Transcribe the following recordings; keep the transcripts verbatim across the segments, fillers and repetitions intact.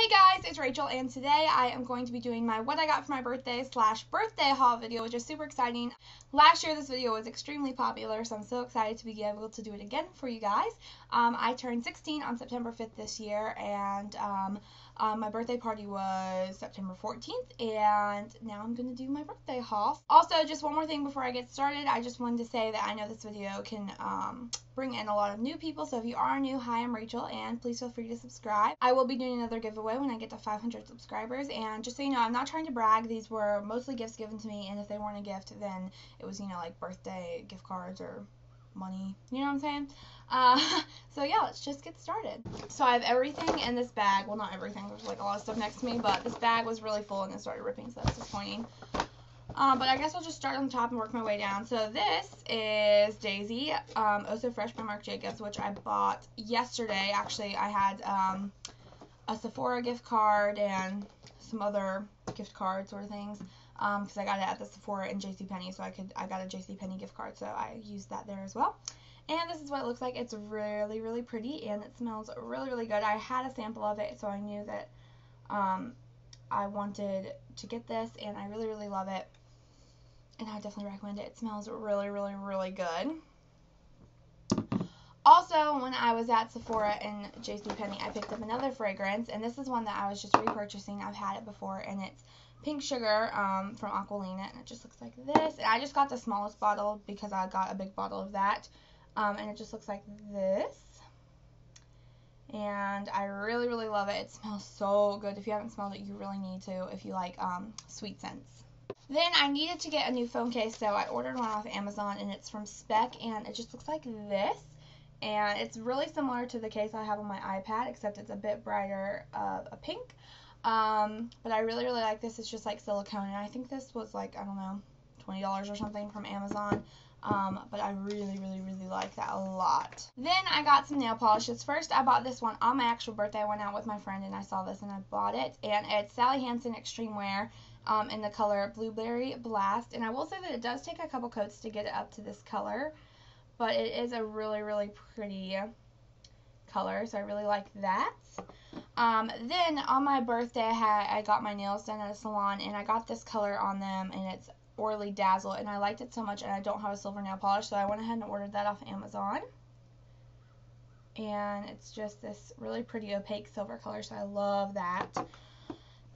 Hey guys, it's Rachel, and today I am going to be doing my what I got for my birthday slash birthday haul video, which is super exciting. Last year this video was extremely popular, so I'm so excited to be able to do it again for you guys. Um, I turned sixteen on September fifth this year, and um, um, my birthday party was September fourteenth, and now I'm going to do my birthday haul. Also, just one more thing before I get started, I just wanted to say that I know this video can um, bring in a lot of new people, so if you are new, hi, I'm Rachel, and please feel free to subscribe. I will be doing another giveaway when I get to five hundred subscribers, and just so you know, I'm not trying to brag. These were mostly gifts given to me, and if they weren't a gift, then it was, you know, like birthday gift cards or money, you know what I'm saying? Uh, so yeah, let's just get started. So I have everything in this bag. Well, not everything, there's like a lot of stuff next to me, but this bag was really full and it started ripping, so that's disappointing. Um, but I guess I'll just start on the top and work my way down. So this is Daisy um, Oh So Fresh by Marc Jacobs, which I bought yesterday. Actually, I had um, a Sephora gift card and some other gift card sort of things, because um, I got it at the Sephora and JCPenney, so I could I got a JCPenney gift card, so I used that there as well. And this is what it looks like. It's really, really pretty, and it smells really, really good. I had a sample of it, so I knew that um, I wanted to get this, and I really, really love it, and I definitely recommend it. It smells really, really, really good. Also, when I was at Sephora and JCPenney, I picked up another fragrance, and this is one that I was just repurchasing. I've had it before, and it's Pink Sugar um, from Aquolina, and it just looks like this. And I just got the smallest bottle because I got a big bottle of that, um, and it just looks like this. And I really, really love it. It smells so good. If you haven't smelled it, you really need to if you like um, sweet scents. Then I needed to get a new phone case, so I ordered one off Amazon, and it's from Speck, and it just looks like this. And it's really similar to the case I have on my iPad, except it's a bit brighter of uh, a pink. Um, but I really, really like this. It's just like silicone. And I think this was like, I don't know, twenty dollars or something from Amazon. Um, but I really, really, really like that a lot. Then I got some nail polishes. First, I bought this one on my actual birthday. I went out with my friend and I saw this and I bought it. And it's Sally Hansen Extreme Wear um, in the color Blueberry Blast. And I will say that it does take a couple coats to get it up to this color. But it is a really, really pretty color, so I really like that. Um, then on my birthday, I, had, I got my nails done at a salon, and I got this color on them, and it's Orly Dazzle, and I liked it so much, and I don't have a silver nail polish, so I went ahead and ordered that off Amazon. And it's just this really pretty opaque silver color, so I love that.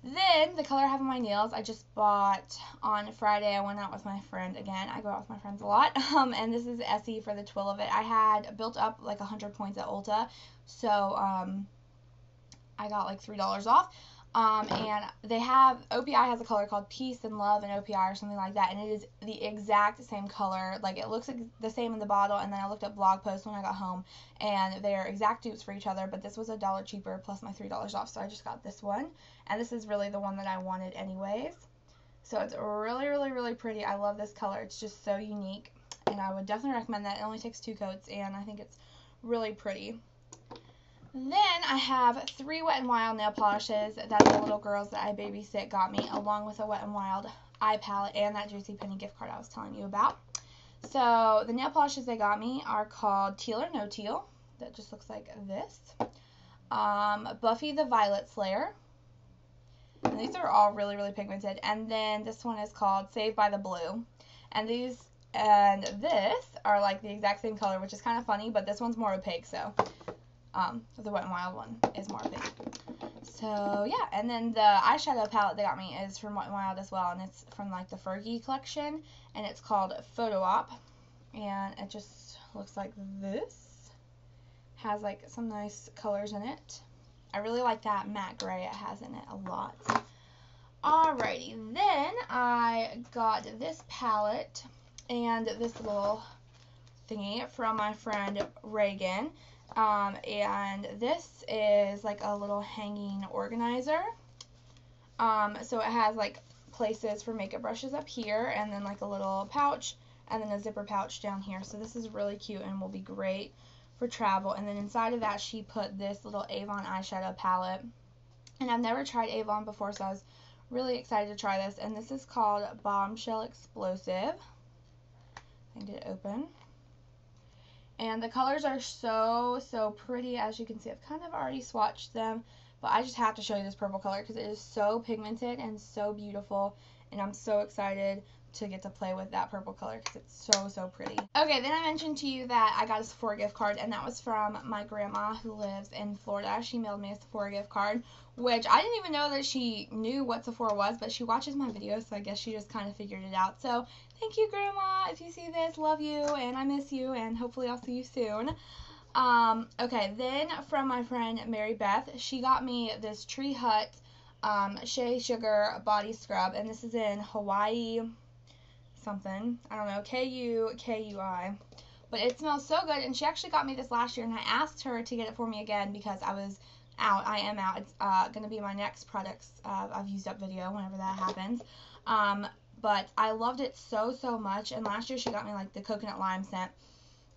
Then, the color I have on my nails, I just bought on Friday. I went out with my friend again. I go out with my friends a lot. Um, and this is Essie For the Twill of It. I had built up like one hundred points at Ulta. So, um, I got like three dollars off. Um, and they have, O P I has a color called Peace and Love and O P I or something like that. And it is the exact same color. Like, it looks the same in the bottle. And then I looked up blog posts when I got home. And they are exact dupes for each other. But this was a dollar cheaper plus my three dollars off. So I just got this one. And this is really the one that I wanted anyways. So it's really, really, really pretty. I love this color. It's just so unique. And I would definitely recommend that. It only takes two coats. And I think it's really pretty. Then I have three Wet n' Wild nail polishes that the little girls that I babysit got me, along with a Wet n' Wild eye palette and that JCPenney gift card I was telling you about. So the nail polishes they got me are called Teal or No Teal. That just looks like this. Um, Buffy the Violet Slayer. And these are all really, really pigmented. And then this one is called Saved by the Blue. And these and this are like the exact same color, which is kind of funny, but this one's more opaque, so... Um, the Wet n' Wild one is more big. So, yeah. And then the eyeshadow palette they got me is from Wet n' Wild as well. And it's from, like, the Fergie collection. And it's called Photo Op. And it just looks like this. Has, like, some nice colors in it. I really like that matte gray it has in it a lot. Alrighty. Then I got this palette and this little thingy from my friend Reagan. Um, and this is like a little hanging organizer. Um, so it has like places for makeup brushes up here, and then like a little pouch, and then a zipper pouch down here. So this is really cute and will be great for travel. And then inside of that, she put this little Avon eyeshadow palette. And I've never tried Avon before, so I was really excited to try this. And this is called Bombshell Explosive. I can get it open. And the colors are so, so pretty. As you can see, I've kind of already swatched them. But I just have to show you this purple color because it is so pigmented and so beautiful. And I'm so excited to get to play with that purple color because it's so, so pretty. Okay, then I mentioned to you that I got a Sephora gift card, and that was from my grandma who lives in Florida. She mailed me a Sephora gift card, which I didn't even know that she knew what Sephora was, but she watches my videos, so I guess she just kind of figured it out. So thank you, Grandma. If you see this, love you, and I miss you, and hopefully I'll see you soon. Um, okay, then from my friend Mary Beth, she got me this Tree Hut um, Shea Sugar Body Scrub, and this is in Hawaii something, I don't know, K U K U I, but it smells so good, and she actually got me this last year, and I asked her to get it for me again because I was out, I am out, it's uh, going to be my next products, uh, I've used up video whenever that happens, um, but I loved it so, so much, and last year she got me, like, the coconut lime scent,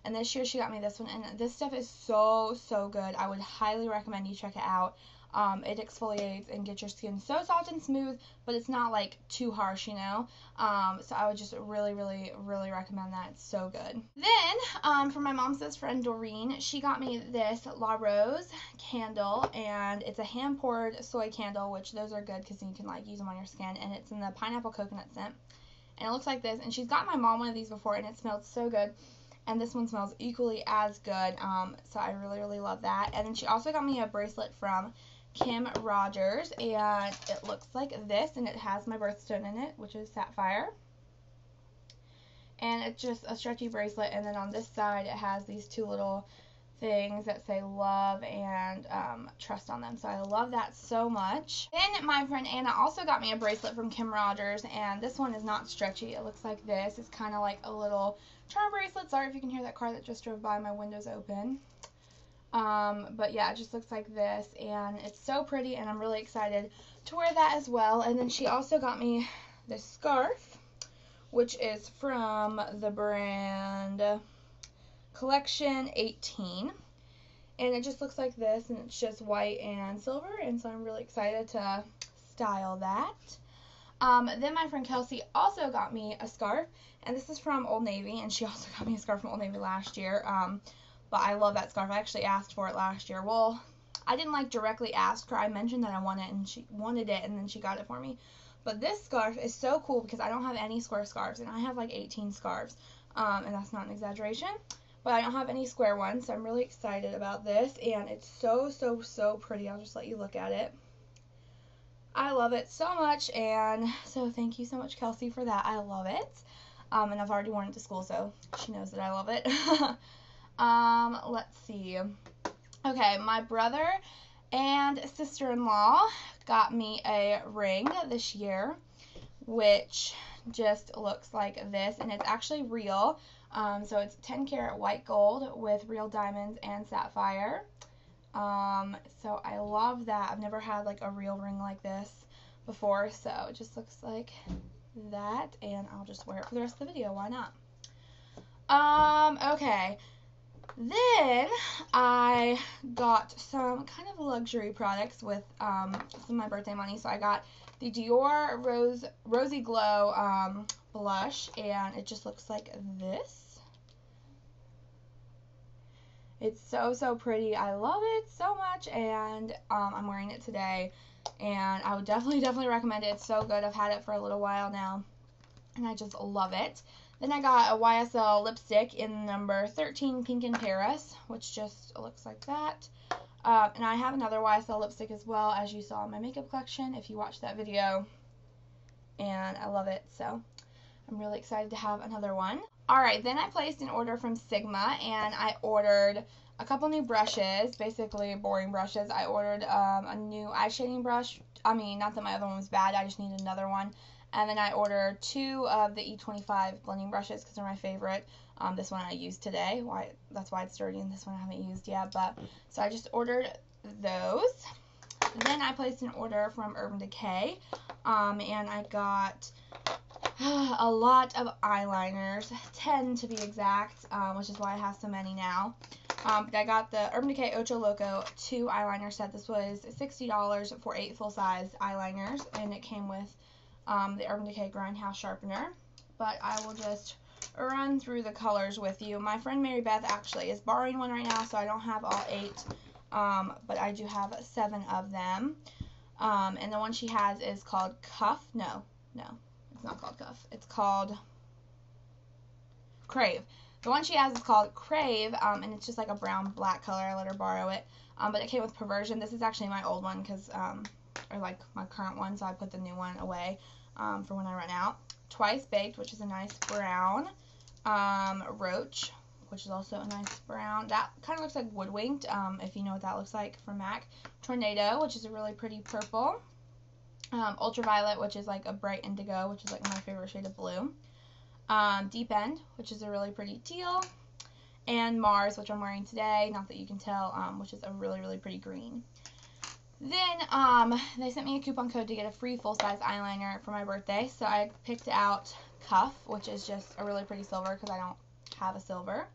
and this year she got me this one, and this stuff is so, so good. I would highly recommend you check it out. Um, it exfoliates and gets your skin so soft and smooth, but it's not, like, too harsh, you know? Um, so I would just really, really, really recommend that. It's so good. Then, um, from my mom's best friend, Doreen, she got me this La Rose candle, and it's a hand-poured soy candle, which those are good because you can, like, use them on your skin, and it's in the pineapple coconut scent, and it looks like this, and she's got my mom one of these before, and it smelled so good. And this one smells equally as good, um, so I really, really love that. And then she also got me a bracelet from Kim Rogers, and it looks like this, and it has my birthstone in it, which is sapphire. And it's just a stretchy bracelet, and then on this side it has these two little things that say love and um, trust on them, so I love that so much. Then my friend Anna also got me a bracelet from Kim Rogers, and this one is not stretchy. It looks like this. It's kind of like a little charm bracelet. Sorry if you can hear that car that just drove by. My window's open. Um, but yeah, it just looks like this, and it's so pretty, and I'm really excited to wear that as well. And then she also got me this scarf, which is from the brand Collection eighteen, and it just looks like this, and it's just white and silver, and so I'm really excited to style that. Um, then my friend Kelsey also got me a scarf, and this is from Old Navy, and she also got me a scarf from Old Navy last year, um, but I love that scarf. I actually asked for it last year. Well, I didn't, like, directly ask her. I mentioned that I want it, and she wanted it, and then she got it for me. But this scarf is so cool because I don't have any square scarves, and I have, like, eighteen scarves, um, and that's not an exaggeration, but I don't have any square ones, so I'm really excited about this, and it's so, so, so pretty. I'll just let you look at it. I love it so much, and so thank you so much, Kelsey, for that. I love it, um, and I've already worn it to school, so she knows that I love it. Um, let's see. Okay, my brother and sister-in-law got me a ring this year, which just looks like this, and it's actually real. Um, so it's ten karat white gold with real diamonds and sapphire. Um, so I love that. I've never had, like, a real ring like this before, so it just looks like that, and I'll just wear it for the rest of the video. Why not? Um, okay. Then I got some kind of luxury products with um, some of my birthday money. So I got the Dior Rose Rosy Glow um, blush, and it just looks like this. It's so, so pretty. I love it so much, and um, I'm wearing it today, and I would definitely, definitely recommend it. It's so good. I've had it for a little while now, and I just love it. Then I got a Y S L lipstick in number thirteen, Pink in Paris, which just looks like that. Uh, and I have another Y S L lipstick as well, as you saw in my makeup collection, if you watched that video. And I love it, so I'm really excited to have another one. Alright, then I placed an order from Sigma, and I ordered a couple new brushes, basically boring brushes. I ordered um, a new eye shading brush. I mean, not that my other one was bad, I just need another one. And then I ordered two of the E twenty-five blending brushes because they're my favorite. Um, this one I used today. Why? That's why it's dirty, and this one I haven't used yet. But so I just ordered those. Then I placed an order from Urban Decay, um, and I got uh, a lot of eyeliners, ten to be exact, um, which is why I have so many now. Um, but I got the Urban Decay Ocho Loco two eyeliner set. This was sixty dollars for eight full-size eyeliners, and it came with Um, the Urban Decay Grindhouse Sharpener, but I will just run through the colors with you. My friend Mary Beth actually is borrowing one right now, so I don't have all eight um, but I do have seven of them. Um, and the one she has is called Cuff. No, no, it's not called Cuff. It's called Crave. The one she has is called Crave, um, and it's just like a brown black color. I let her borrow it, um, but it came with Perversion. This is actually my old one, because, um, or like my current one, so I put the new one away um, for when I run out. Twice Baked, which is a nice brown. Um, Roach, which is also a nice brown. That kind of looks like Wood Winked, um, if you know what that looks like from M A C. Tornado, which is a really pretty purple. Um, Ultraviolet, which is like a bright indigo, which is like my favorite shade of blue. Um, Deep End, which is a really pretty teal. And Mars, which I'm wearing today, not that you can tell, um, which is a really, really pretty green. Then, um, they sent me a coupon code to get a free full-size eyeliner for my birthday, so I picked out Cuff, which is just a really pretty silver, because I don't have a silver.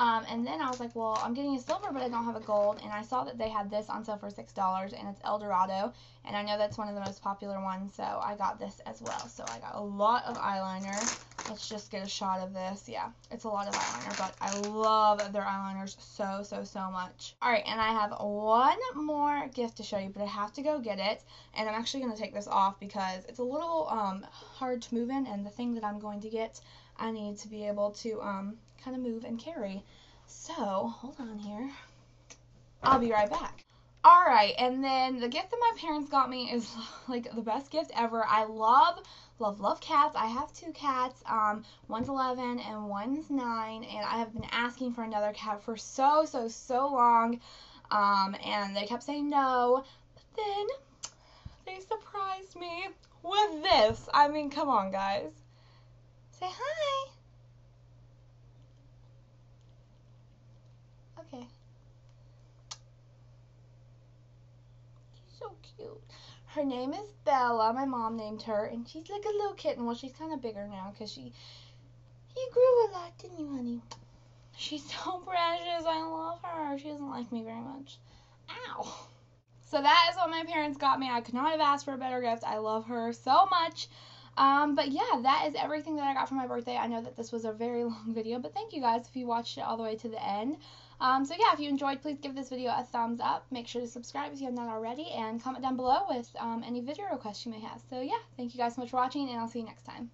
Um, and then I was like, well, I'm getting a silver, but I don't have a gold, and I saw that they had this on sale for six dollars, and it's El Dorado, and I know that's one of the most popular ones, so I got this as well. So I got a lot of eyeliner. Let's just get a shot of this. Yeah, it's a lot of eyeliner, but I love their eyeliners so, so, so much. All right, and I have one more gift to show you, but I have to go get it, and I'm actually going to take this off because it's a little um, hard to move in, and the thing that I'm going to get, I need to be able to um, kind of move and carry. So, hold on here. I'll be right back. All right, and then the gift that my parents got me is, like, the best gift ever. I love, love, love cats. I have two cats. Um, one's eleven and one's nine, and I have been asking for another cat for so, so, so long, um, and they kept saying no, but then they surprised me with this. I mean, come on, guys. Say hi. Okay. She's so cute. Her name is Bella. My mom named her, and she's like a little kitten. Well, she's kind of bigger now because she, she grew a lot, didn't you, honey? She's so precious. I love her. She doesn't like me very much. Ow. So that is what my parents got me. I could not have asked for a better gift. I love her so much. Um, but yeah, that is everything that I got for my birthday. I know that this was a very long video, but thank you guys if you watched it all the way to the end. Um, so yeah, if you enjoyed, please give this video a thumbs up. Make sure to subscribe if you have not already, and comment down below with um, any video requests you may have. So yeah, thank you guys so much for watching, and I'll see you next time.